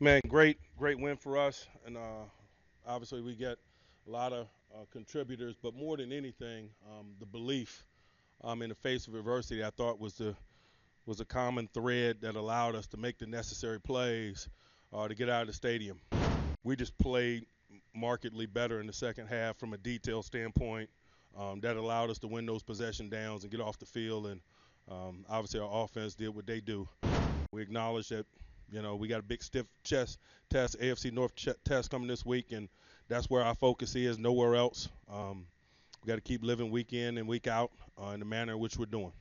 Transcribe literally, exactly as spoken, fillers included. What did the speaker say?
Man, great, great win for us. And uh, obviously we get a lot of uh, contributors, but more than anything, um, the belief um, in the face of adversity, I thought was the was a common thread that allowed us to make the necessary plays uh, to get out of the stadium. We just played markedly better in the second half from a detail standpoint. Um, that allowed us to win those possession downs and get off the field, and um, obviously our offense did what they do. We acknowledge that, you know, we got a big stiff chest test, A F C North ch- test coming this week, and that's where our focus is, nowhere else. Um, we got to keep living week in and week out uh, in the manner in which we're doing.